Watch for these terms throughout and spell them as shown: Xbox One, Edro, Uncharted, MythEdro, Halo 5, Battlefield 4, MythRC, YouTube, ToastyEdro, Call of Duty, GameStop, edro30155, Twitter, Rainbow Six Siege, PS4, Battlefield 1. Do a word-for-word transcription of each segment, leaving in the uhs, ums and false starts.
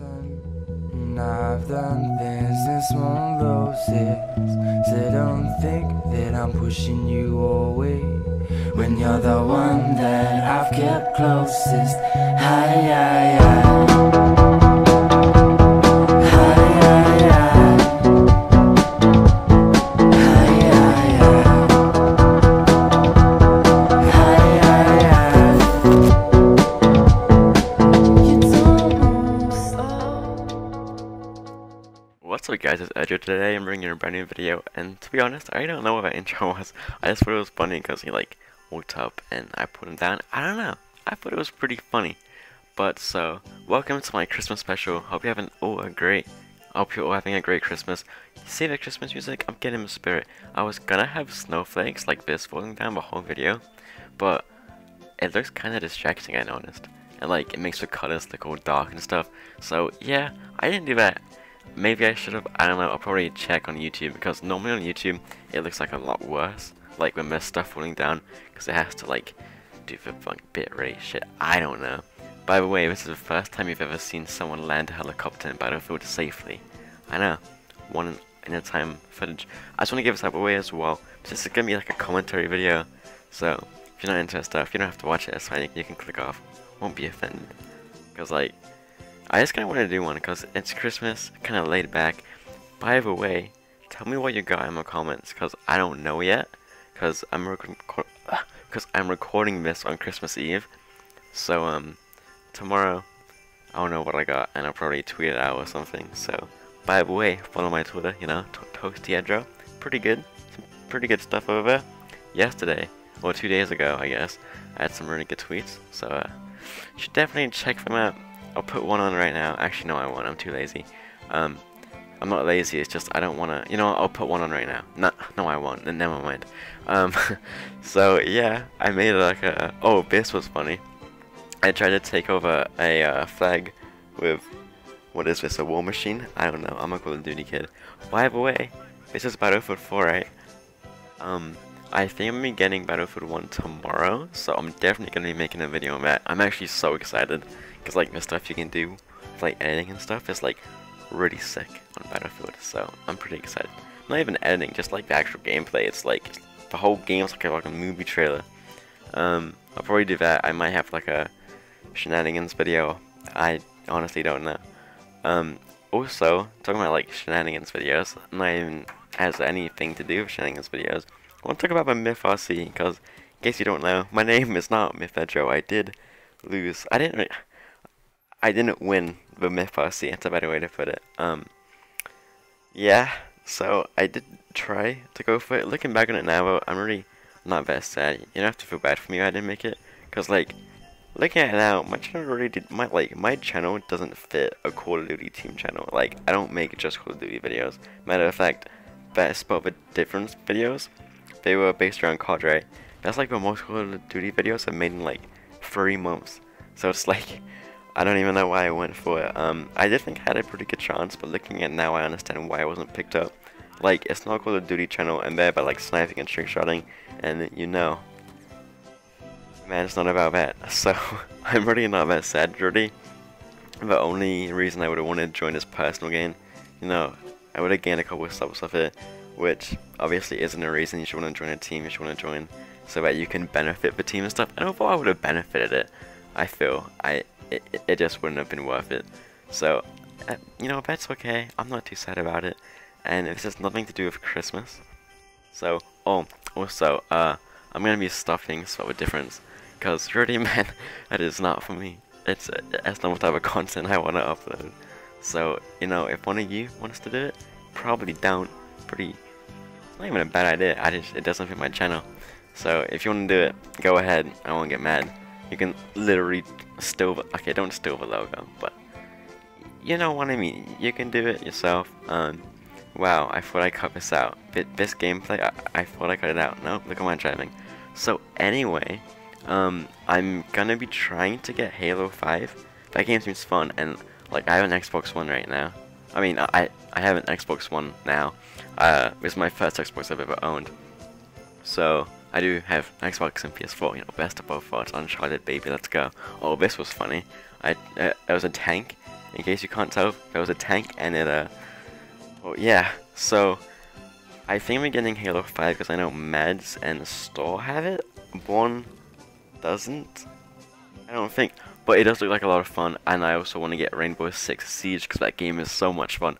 And I've done things in small doses, so don't think that I'm pushing you away. When you're the one that I've kept closest, hi, hi, hi. What's up guys, it's Edro. Today I'm bringing you a brand new video, and to be honest, I don't know what that intro was. I just thought it was funny because he like walked up and I put him down. I don't know, I thought it was pretty funny. But so, welcome to my Christmas special. Hope you have an all a great, hope you're all having a great Christmas. You see the Christmas music? I'm getting in the spirit. I was gonna have snowflakes like this falling down the whole video, but it looks kinda distracting, I noticed. And like, it makes the colors look all dark and stuff. So yeah, I didn't do that. Maybe I should have, I don't know, I'll probably check on YouTube, because normally on YouTube it looks like a lot worse, like when there's stuff falling down, because it has to like do the like, bitrate shit, I don't know. By the way, this is the first time you've ever seen someone land a helicopter in Battlefield safely. I know, one in a time footage. I just want to give this up away as well, because this is going to be like a commentary video, so if you're not into stuff, you don't have to watch it, it's fine, you can click off, won't be offended, because like, I just kind of want to do one because it's Christmas, kind of laid back. By the way, tell me what you got in the comments because I don't know yet. Because I'm because I'm recording this on Christmas Eve, so um, tomorrow I don't know what I got and I'll probably tweet it out or something. So by the way, follow my Twitter, you know, ToastyEdro. Pretty good, some pretty good stuff over there. Yesterday or two days ago, I guess, I had some really good tweets. So uh, you should definitely check them out. I'll put one on right now. Actually, no, I won't. I'm too lazy. Um, I'm not lazy. It's just I don't want to. You know, I'll put one on right now. No, no, I won't. Never mind. Um, so yeah, I made like a. Oh, this was funny. I tried to take over a uh, flag with what is this? A war machine? I don't know. I'm a Call of Duty kid. By the way, this is Battlefield four, right? Um, I think I'm gonna be getting Battlefield one tomorrow, so I'm definitely gonna be making a video on that. I'm actually so excited. Because like the stuff you can do with like editing and stuff is like really sick on Battlefield, so I'm pretty excited. Not even editing, just like the actual gameplay. It's like the whole game's like a, like a movie trailer. Um, I'll probably do that. I might have like a shenanigans video. I honestly don't know. Um, also talking about like shenanigans videos, not even has anything to do with shenanigans videos. I want to talk about my MythRC because in case you don't know, my name is not MythEdro. I did lose. I didn't. Re I didn't win the MythRC, that's a better way to put it. Um, yeah, so I did try to go for it. Looking back on it now, though, I'm really not that sad. You don't have to feel bad for me I didn't make it. Because, like, looking at it now, my channel really did, my, like, my channel doesn't fit a Call of Duty team channel. Like, I don't make just Call of Duty videos. Matter of fact, that Spot the Difference videos, they were based around C O D, right? That's like the most Call of Duty videos I've made in, like, three months. So it's like, I don't even know why I went for it. Um, I did think I had a pretty good chance, but looking at it now, I understand why I wasn't picked up. Like, it's not Call of Duty channel, and they're about like sniping and trick shotting, and you know, man, it's not about that. So I'm really not that sad, really. The only reason I would have wanted to join is personal gain. You know, I would have gained a couple of subs off it, which obviously isn't a reason you should want to join a team. You should want to join so that you can benefit the team and stuff. And overall, I would have benefited it. I feel I. It, it just wouldn't have been worth it. So, uh, you know, that's okay. I'm not too sad about it. And this has nothing to do with Christmas. So, oh, also, uh, I'm going to be stuffing Spot the Difference. Because, really, man, that is not for me. It's, uh, it's not what type of content I want to upload. So, you know, if one of you wants to do it, probably don't. Pretty, not even a bad idea. I just, it doesn't fit my channel. So, if you want to do it, go ahead. I won't get mad. You can literally steal the, okay, don't steal the logo, but you know what I mean. You can do it yourself. Um, wow, I thought I cut this out. This gameplay, I, I thought I cut it out. No, look at my driving. So anyway, um, I'm gonna be trying to get Halo five. That game seems fun, and like I have an Xbox One right now. I mean, I I have an Xbox One now. Uh, it's my first Xbox I've ever owned. So. I do have Xbox and P S four, you know, best of both worlds. Uncharted, baby, let's go. Oh, this was funny. I uh, it was a tank, in case you can't tell. There was a tank and it, uh, well, yeah. So, I think we're getting Halo five because I know Mads and Store have it. Born doesn't, I don't think, but it does look like a lot of fun. And I also want to get Rainbow Six Siege because that game is so much fun.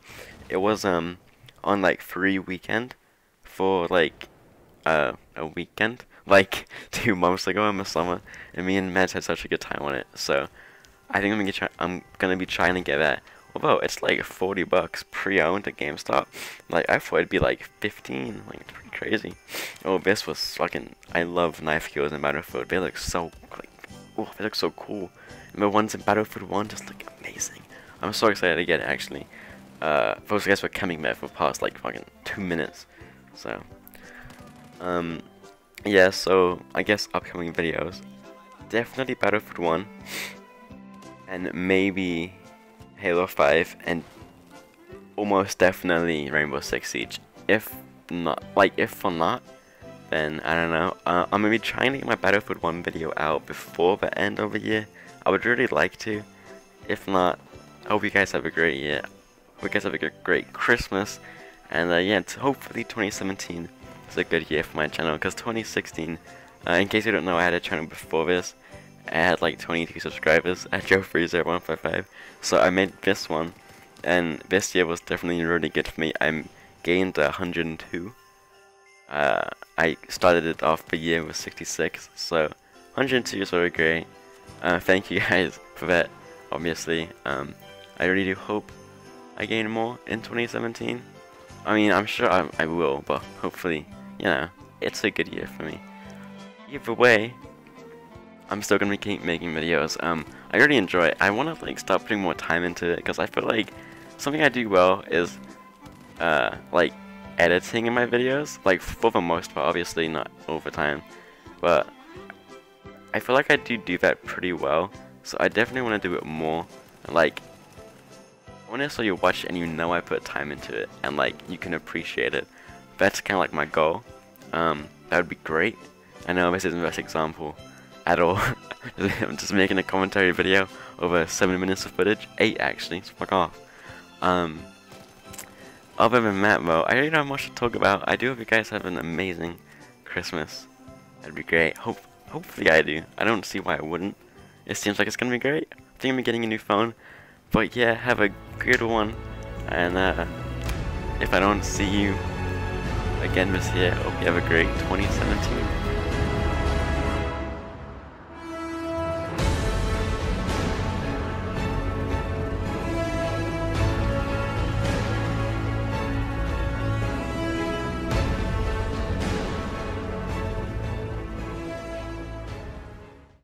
It was um on like free weekend for like uh a weekend like two months ago in the summer, and me and Mads had such a good time on it. So I think I'm gonna try I'm gonna be trying to get that. Although it's like forty bucks pre-owned at GameStop, like I thought it'd be like fifteen. Like it's pretty crazy. Oh, this was fucking. I love knife kills in Battlefield. They look so like, oh, they look so cool. And the ones in Battlefield one just look amazing. I'm so excited to get it actually. Uh, those guys were coming there for the past like fucking two minutes. So, um, yeah. So I guess upcoming videos, definitely Battlefield one, and maybe Halo five, and almost definitely Rainbow Six Siege. If not, like if or not, then I don't know. Uh, I'm gonna be trying to get my Battlefield one video out before the end of the year. I would really like to. If not, I hope you guys have a great year. Hope you guys have a good, great Christmas, and uh, yeah, hopefully twenty seventeen is a good year for my channel. Because twenty sixteen, uh, in case you don't know, I had a channel before this. I had like twenty-two subscribers at Edro three zero one five five, so I made this one, and this year was definitely really good for me. I gained one hundred two. Uh, I started it off the year with sixty-six, so one hundred two is really great. Uh, thank you guys for that. Obviously, um, I really do hope I gain more in twenty seventeen. I mean, I'm sure I, I will, but hopefully, you know, it's a good year for me. Either way, I'm still gonna keep making videos. Um, I really enjoy it. I wanna like start putting more time into it because I feel like something I do well is uh, like editing in my videos. Like for the most part, obviously not all the time, but I feel like I do do that pretty well. So I definitely wanna do it more. Like, I wanna so you watch it and you know I put time into it and like you can appreciate it. That's kind of like my goal. Um, that would be great. I know this isn't the best example at all. I'm just making a commentary video over seven minutes of footage, eight actually, so fuck off. Um, other than that though, I really don't have much to talk about. I do hope you guys have an amazing Christmas. That'd be great. Hope, hopefully I do. I don't see why I wouldn't. It seems like it's gonna be great. I think I'm gonna be getting a new phone. But yeah, have a good one. And uh, if I don't see you again this year, hope you have a great twenty seventeen.